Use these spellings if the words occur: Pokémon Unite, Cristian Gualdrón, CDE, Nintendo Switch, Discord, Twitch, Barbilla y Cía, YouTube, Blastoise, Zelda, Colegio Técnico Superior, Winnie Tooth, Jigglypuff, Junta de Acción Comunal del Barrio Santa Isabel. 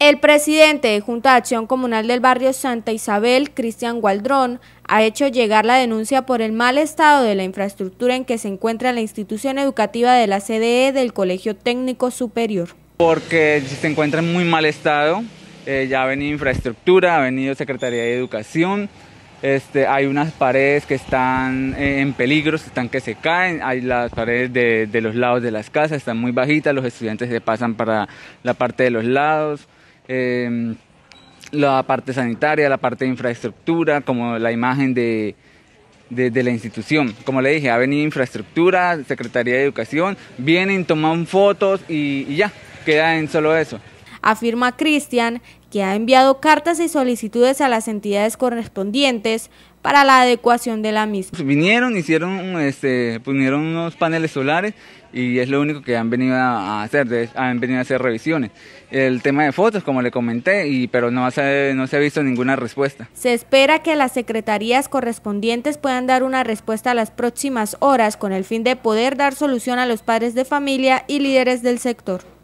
El presidente de Junta de Acción Comunal del Barrio Santa Isabel, Cristian Gualdrón, ha hecho llegar la denuncia por el mal estado de la infraestructura en que se encuentra la institución educativa de la CDE del Colegio Técnico Superior. Porque se encuentra en muy mal estado, ya ha venido infraestructura, ha venido Secretaría de Educación, hay unas paredes que están en peligro, están que se caen, hay las paredes de los lados de las casas, están muy bajitas, los estudiantes se pasan para la parte de los lados. La parte sanitaria, la parte de infraestructura, como la imagen de la institución. Como le dije, ha venido infraestructura, Secretaría de Educación, vienen, toman fotos y ya, queda en solo eso. Afirma Cristian que ha enviado cartas y solicitudes a las entidades correspondientes para la adecuación de la misma. Vinieron, hicieron, pusieron unos paneles solares y es lo único que han venido a hacer, revisiones. El tema de fotos, como le comenté, pero no se ha visto ninguna respuesta. Se espera que las secretarías correspondientes puedan dar una respuesta a las próximas horas con el fin de poder dar solución a los padres de familia y líderes del sector.